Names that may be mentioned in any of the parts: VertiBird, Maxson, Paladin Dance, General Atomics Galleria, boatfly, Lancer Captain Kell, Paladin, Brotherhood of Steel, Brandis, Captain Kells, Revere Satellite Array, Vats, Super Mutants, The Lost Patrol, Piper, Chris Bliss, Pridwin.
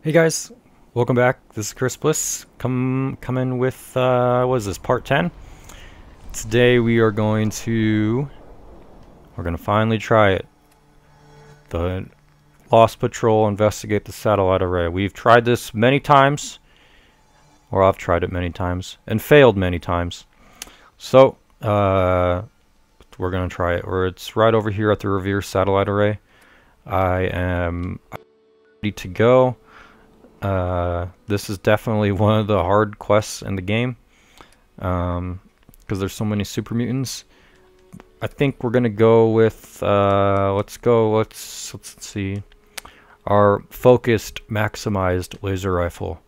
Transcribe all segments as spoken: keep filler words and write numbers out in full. Hey guys, welcome back. This is Chris Bliss. Come, come in with, uh, what is this, part ten? Today we are going to, we're going to finally try it. The Lost Patrol, investigate the satellite array. We've tried this many times, or I've tried it many times, and failed many times. So, uh, we're going to try it, or it's right over here at the Revere Satellite Array. I am ready to go. Uh, this is definitely one of the hard quests in the game, um, because there's so many super mutants. I think we're gonna go with uh, let's go let's let's see, our focused maximized laser rifle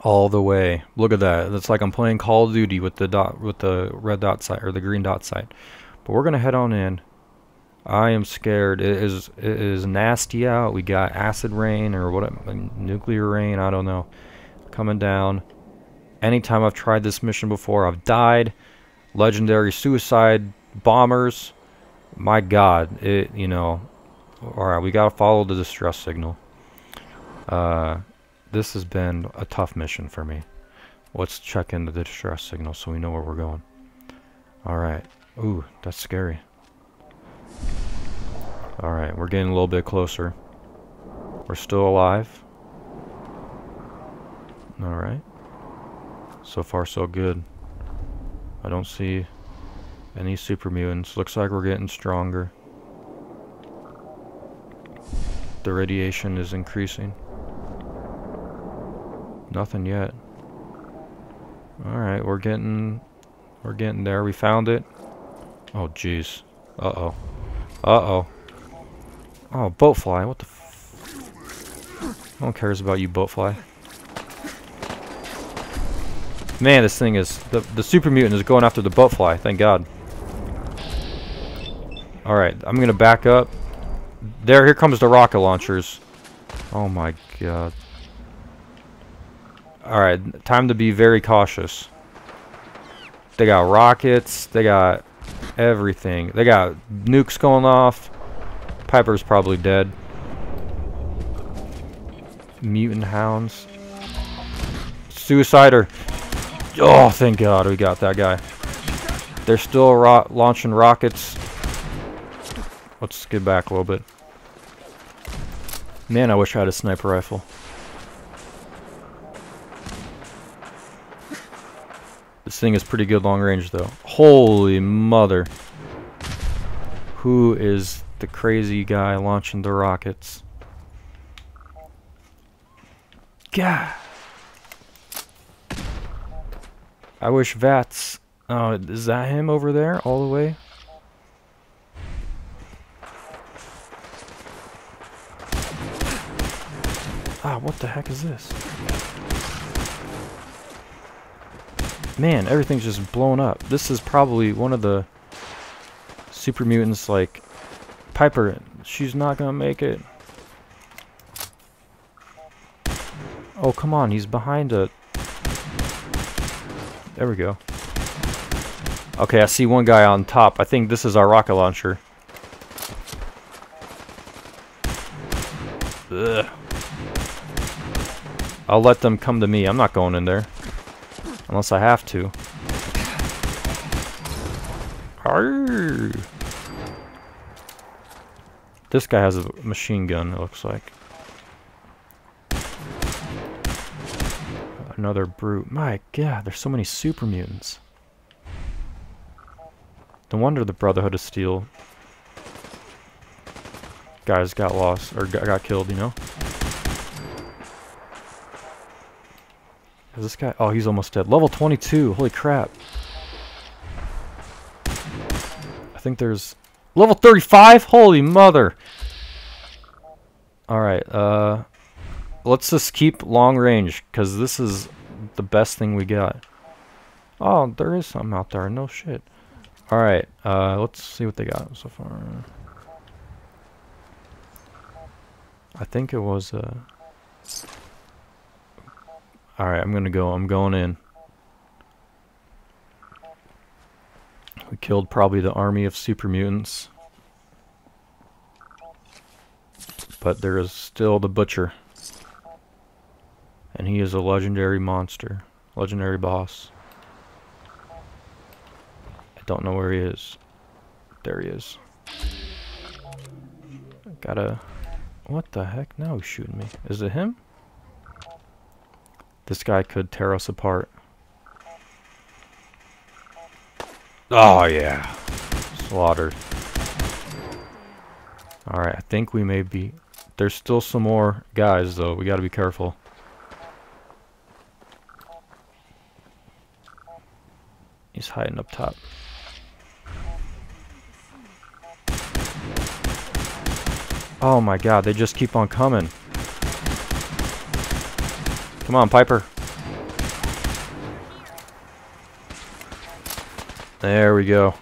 all the way. Look at that! That's like I'm playing Call of Duty with the dot with the red dot sight or the green dot sight. But we're gonna head on in. I am scared. It is it is nasty out. We got acid rain or what? Nuclear rain. I don't know. Coming down. Anytime I've tried this mission before, I've died. Legendary suicide bombers. My God. It you know. All right, we gotta follow the distress signal. Uh, this has been a tough mission for me. Let's check into the distress signal so we know where we're going. All right. Ooh, that's scary. Alright, we're getting a little bit closer. We're still alive. Alright. So far, so good. I don't see any super mutants. Looks like we're getting stronger. The radiation is increasing. Nothing yet. Alright, we're getting... We're getting there. We found it. Oh, jeez. Uh-oh. Uh-oh. Oh, boatfly, what the f... No one cares about you, boatfly. Man, this thing is... The, the super mutant is going after the boatfly, thank God. Alright, I'm gonna back up. There, here comes the rocket launchers. Oh my God. Alright, time to be very cautious. They got rockets, they got everything. They got nukes going off. Piper's probably dead. Mutant hounds. Suicider. Oh, thank God we got that guy. They're still ro launching rockets. Let's get back a little bit. Man, I wish I had a sniper rifle. This thing is pretty good long range, though. Holy mother. Who is... the crazy guy launching the rockets. Gah! I wish Vats... Oh, uh, is that him over there? All the way? Ah, what the heck is this? Man, everything's just blown up. This is probably one of the... super mutants, like... Piper, she's not gonna make it. Oh, come on, he's behind a... There we go. Okay, I see one guy on top. I think this is our rocket launcher. Ugh. I'll let them come to me. I'm not going in there. Unless I have to. Arr! This guy has a machine gun, it looks like. Another brute. My God, there's so many super mutants. No wonder the Brotherhood of Steel guys got lost, or got killed, you know? Is this guy? Oh, he's almost dead. Level twenty-two, holy crap. I think there's... Level thirty-five? Holy mother! Alright, uh... let's just keep long range, because this is the best thing we got. Oh, there is something out there, no shit. Alright, uh, let's see what they got so far. I think it was, uh... Alright, I'm gonna go, I'm going in. We killed probably the army of super mutants. But there is still the butcher. And he is a legendary monster. Legendary boss. I don't know where he is. There he is. I gotta... What the heck? Now he's shooting me. Is it him? This guy could tear us apart. Oh, yeah. Slaughtered. Alright, I think we may be... There's still some more guys, though. We gotta be careful. He's hiding up top. Oh my god, they just keep on coming. Come on, Piper. There we go.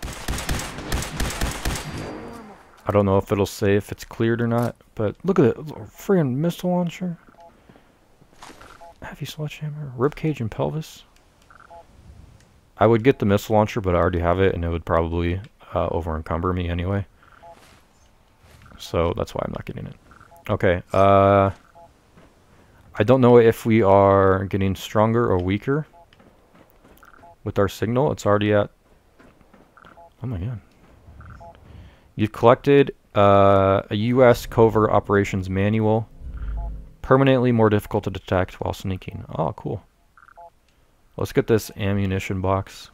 I don't know if it'll say if it's cleared or not, but look at it. Freaking missile launcher. Heavy sledgehammer. Ribcage and pelvis. I would get the missile launcher, but I already have it, and it would probably uh, over-encumber me anyway. So that's why I'm not getting it. Okay. Uh, I don't know if we are getting stronger or weaker with our signal. It's already at... Oh my god. You've collected uh, a U S covert operations manual. Permanently more difficult to detect while sneaking. Oh, cool. Let's get this ammunition box.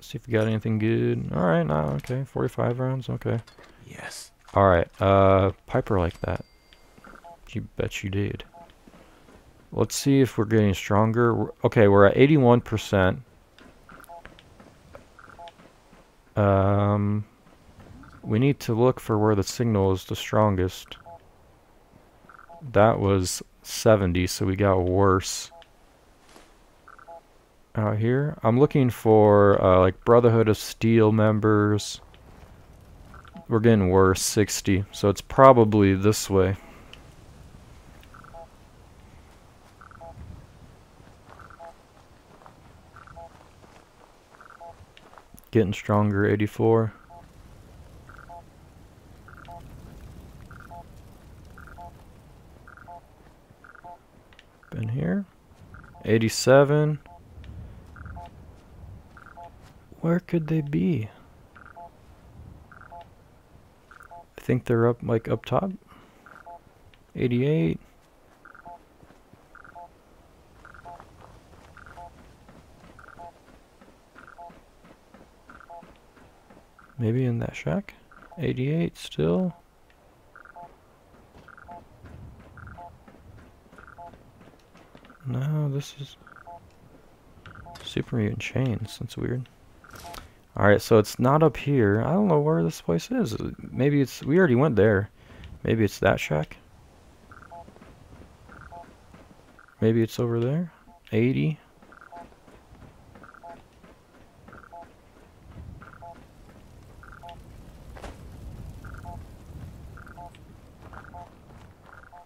See if we got anything good. Alright, nah, okay. forty-five rounds, okay. Yes. Alright, uh, Piper like that. You bet you did. Let's see if we're getting stronger. We're, okay, we're at eighty-one percent. Um, we need to look for where the signal is the strongest. That was seventy, so we got worse. Out here, I'm looking for uh, like Brotherhood of Steel members. We're getting worse, sixty, so it's probably this way. Getting stronger, eighty-four. Been here. eighty-seven. Where could they be? I think they're up, like, up top. eighty-eight. Maybe in that shack? eighty-eight still. No, this is... Super Mutant Chains. That's weird. Alright, so it's not up here. I don't know where this place is. Maybe it's... We already went there. Maybe it's that shack. Maybe it's over there. eighty.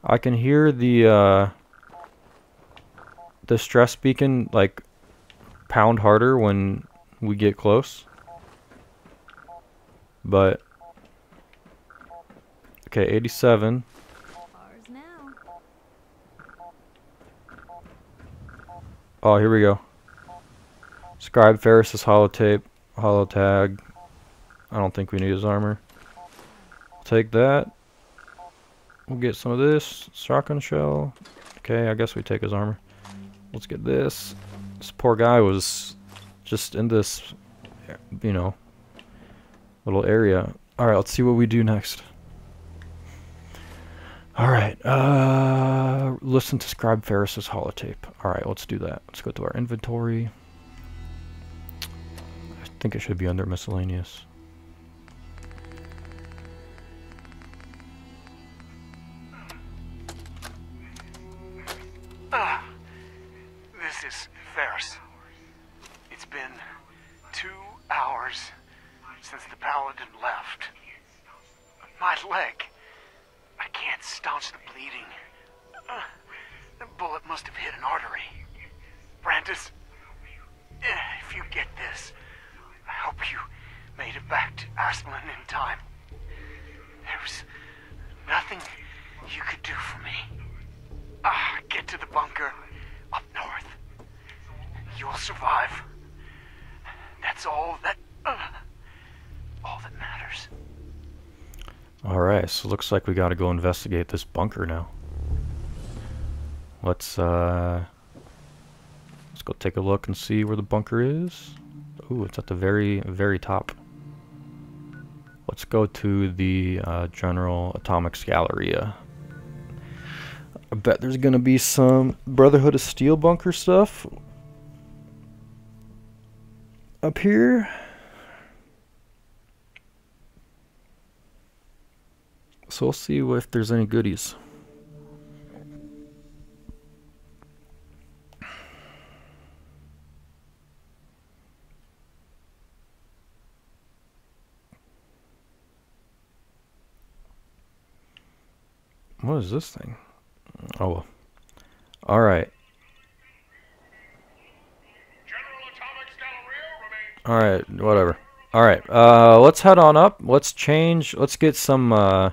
I can hear the uh, the stress beacon like pound harder when we get close. But okay, eighty-seven. Oh, here we go. Scribe Ferris's holotape, holotag. I don't think we need his armor. Take that. We'll get some of this. Shotgun shell. Okay, I guess we take his armor. Let's get this. This poor guy was just in this, you know, little area. Alright, let's see what we do next. Alright, uh, listen to Scribe Ferris's holotape. Alright, let's do that. Let's go to our inventory. I think it should be under miscellaneous. all that matters. Alright, so looks like we gotta go investigate this bunker now. Let's, uh... let's go take a look and see where the bunker is. Ooh, it's at the very, very top. Let's go to the uh, General Atomics Galleria. I bet there's gonna be some Brotherhood of Steel bunker stuff up here. So we'll see if there's any goodies. What is this thing? Oh well. Alright. Alright, whatever. Alright, uh, let's head on up. Let's change. Let's get some, uh,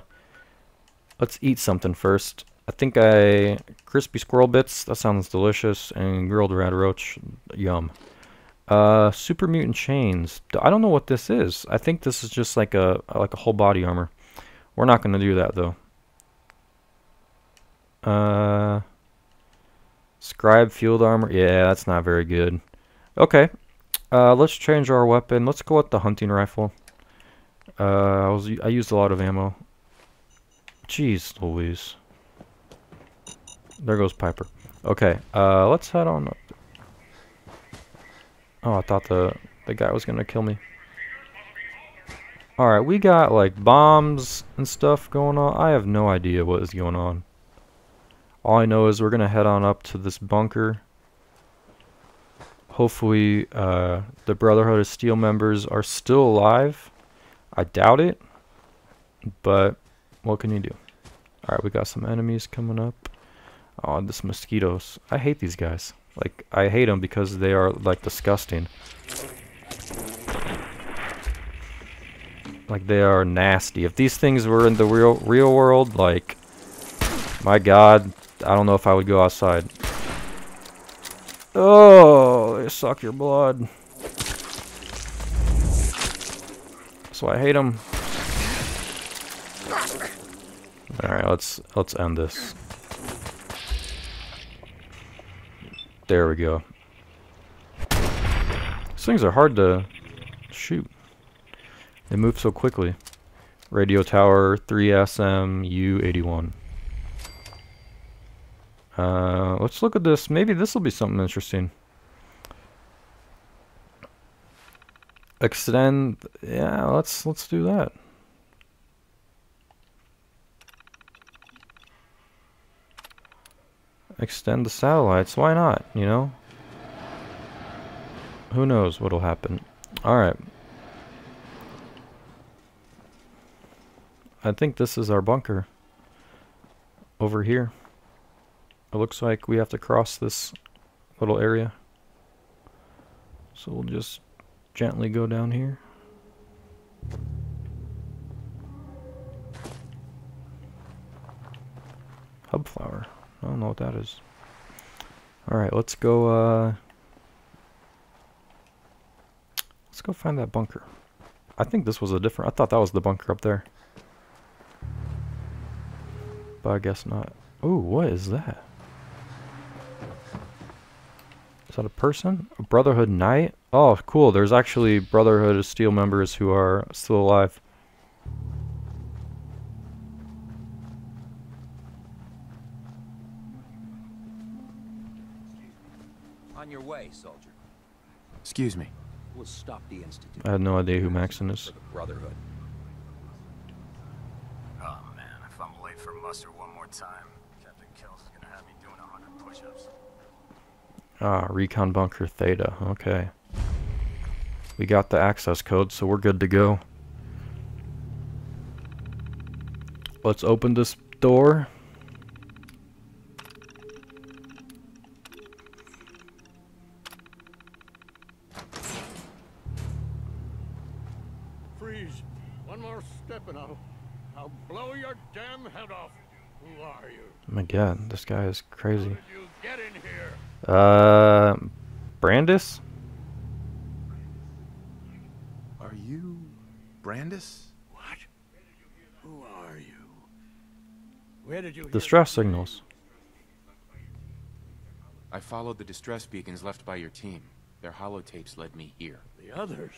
let's eat something first. I think I... crispy squirrel bits. That sounds delicious. And grilled red roach. Yum. Uh, super mutant chains. I don't know what this is. I think this is just like a, like a whole body armor. We're not going to do that, though. Uh, scribe field armor. Yeah, that's not very good. Okay. Uh, let's change our weapon. Let's go with the hunting rifle. Uh, I, was, I used a lot of ammo. Jeez Louise. There goes Piper. Okay, uh, let's head on up. Oh, I thought the, the guy was going to kill me. Alright, we got like bombs and stuff going on. I have no idea what is going on. All I know is we're going to head on up to this bunker. Hopefully uh, the Brotherhood of Steel members are still alive. I doubt it. But what can you do? Alright, we got some enemies coming up. Oh, this mosquitoes. I hate these guys. Like, I hate them because they are, like, disgusting. Like, they are nasty. If these things were in the real, real world, like, my God... I don't know if I would go outside. Oh, they suck your blood. So I hate them. All right, let's let's end this. There we go. These things are hard to shoot. They move so quickly. Radio Tower three S M U eighty-one. Uh, let's look at this. Maybe this will be something interesting. Extend. Yeah, let's let's do that. Extend the satellites. Why not? You know. Who knows what'll happen? All right. I think this is our bunker. Over here. It looks like we have to cross this little area. So we'll just gently go down here. Hub flower. I don't know what that is. Alright, let's go uh let's go find that bunker. I think this was a different I thought that was the bunker up there. But I guess not. Ooh, what is that? Is that a person? A Brotherhood Knight? Oh, cool. There's actually Brotherhood of Steel members who are still alive. On your way, soldier. Excuse me. We'll stop the institute. I had no idea who Maxson is. Brotherhood. Oh man, if I'm late for muster one more time, Captain Kells is gonna have me doing a hundred push-ups. Ah, recon bunker theta. Okay. We got the access code, so we're good to go. Let's open this door. Freeze. One more step and I'll, I'll blow your damn head off. Who are you? Oh my God, this guy is crazy. Uh, Brandis? Are you Brandis? What? Who are you? Where did you distress signals? I followed the distress beacons left by your team. Their holotapes led me here. The others?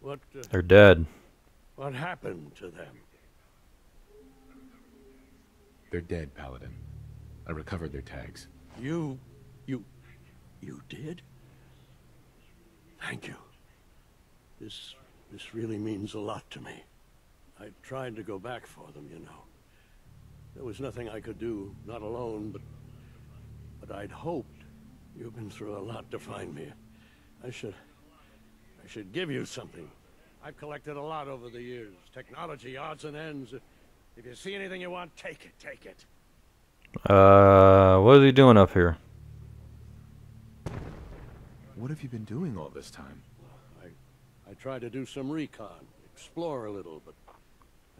What? Uh, They're dead. What happened to them? They're dead, Paladin. I recovered their tags. You... you... you did? Thank you. This... this really means a lot to me. I tried to go back for them, you know. There was nothing I could do, not alone, but... but I'd hoped. You've been through a lot to find me. I should... I should give you something. I've collected a lot over the years. Technology, odds and ends. If you see anything you want, take it, take it. Uh, what are you doing up here? What have you been doing all this time? I, I tried to do some recon, explore a little, but...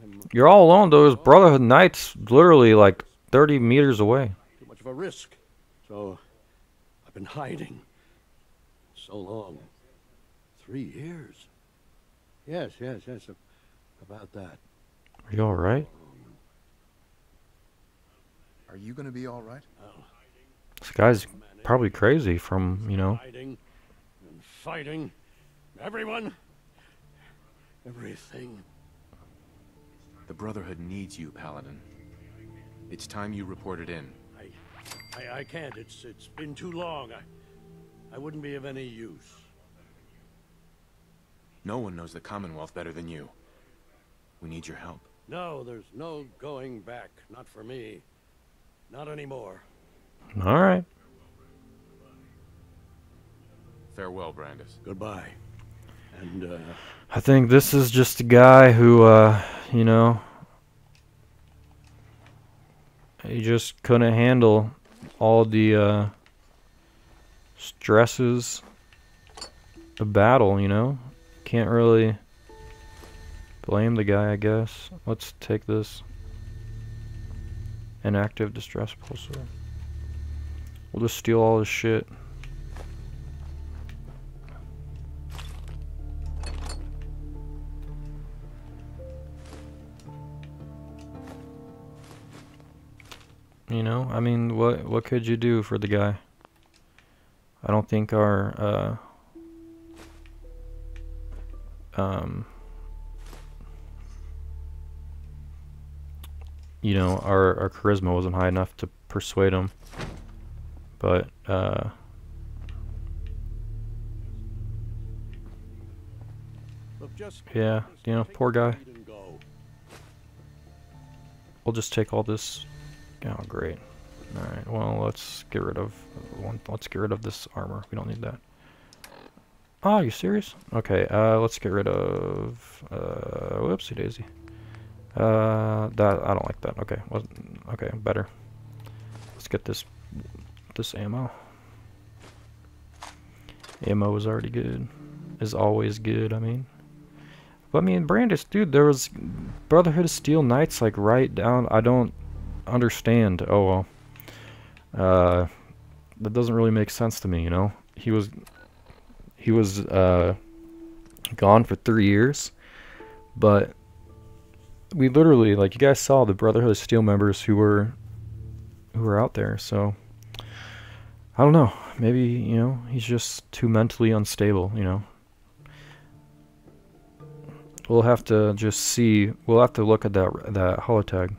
I'm You're all alone, those Brotherhood Knights literally like thirty meters away. Too much of a risk. So, I've been hiding. So long. Three years. Yes, yes, yes, about that. Are you all right? Are you going to be all right? This guy's probably crazy from, you know. Fighting and fighting. Everyone. Everything. The Brotherhood needs you, Paladin. It's time you reported in. I, I, I can't. It's, it's been too long. I, I wouldn't be of any use. No one knows the Commonwealth better than you. We need your help. No, there's no going back. Not for me. Not anymore. All right. Farewell, Brandis. Goodbye. And, uh... I think this is just a guy who, uh, you know... he just couldn't handle all the, uh... stresses of battle, you know? Can't really... blame the guy, I guess. Let's take this. An active distress pulsar. We'll just steal all this shit. You know, I mean, what what could you do for the guy? I don't think our uh, um. You know, our, our charisma wasn't high enough to persuade him, but uh, yeah, you know, poor guy. We'll just take all this. Oh, great. All right. Well, let's get rid of one. Let's get rid of this armor. We don't need that. Oh, you serious? Okay. Uh, let's get rid of. Uh, whoopsie daisy. Uh, that I don't like that. Okay, wasn't okay. Better. Let's get this this ammo. Ammo is already good. Is always good. I mean, but I mean, Brandis, dude, there was Brotherhood of Steel Knights like right down. I don't understand. Oh well. Uh, that doesn't really make sense to me. You know, he was he was uh gone for three years, but. We literally, like, you guys saw the Brotherhood of Steel members who were who were out there, so I don't know. Maybe, you know, he's just too mentally unstable, you know. We'll have to just see. We'll have to look at that that holotag.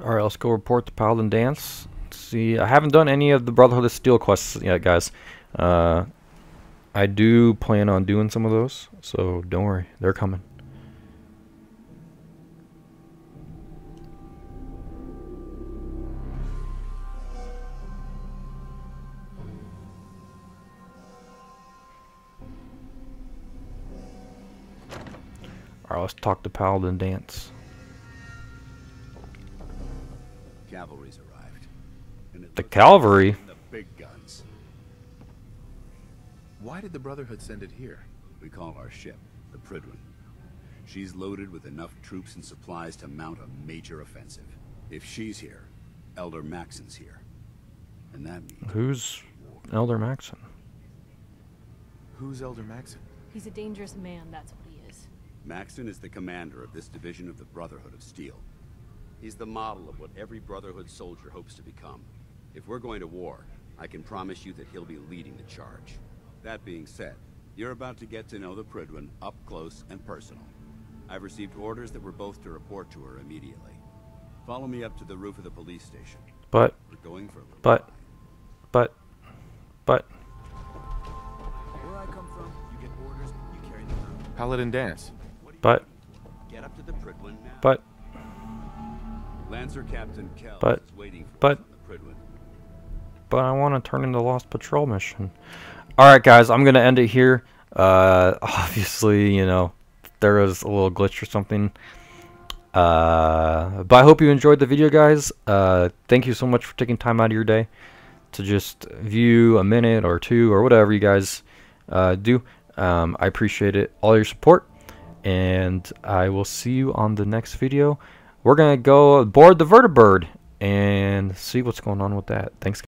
Alright, let's go report the Paladin Dance. Let's see, I haven't done any of the Brotherhood of Steel quests yet, guys. Uh, I do plan on doing some of those, so don't worry, they're coming. Alright, let's talk to Paladin Dance. Cavalry's arrived. And the cavalry? Like the big guns. Why did the Brotherhood send it here? We call our ship the Pridwin. She's loaded with enough troops and supplies to mount a major offensive. If she's here, Elder Maxson's here. And that means... Who's Elder Maxson? Who's Elder Maxson? He's a dangerous man, that's what he is. Maxson is the commander of this division of the Brotherhood of Steel. He's the model of what every Brotherhood soldier hopes to become. If we're going to war, I can promise you that he'll be leading the charge. That being said, you're about to get to know the Pridwin up close and personal. I've received orders that we're both to report to her immediately. Follow me up to the roof of the police station. But, we're going for a little but, but, but, but. Where I come from, you get orders, you carry them out. Paladin Dance. But, get up to the Pridwin now. But, Lancer Captain Kell is waiting for but, us on the Pridwin. But I want to turn in the Lost Patrol mission. Alright, guys, I'm going to end it here. Uh, obviously, you know, there was a little glitch or something. Uh, but I hope you enjoyed the video, guys. Uh, thank you so much for taking time out of your day to just view a minute or two or whatever you guys uh, do. Um, I appreciate it, all your support, and I will see you on the next video. We're going to go board the VertiBird and see what's going on with that. Thanks, guys.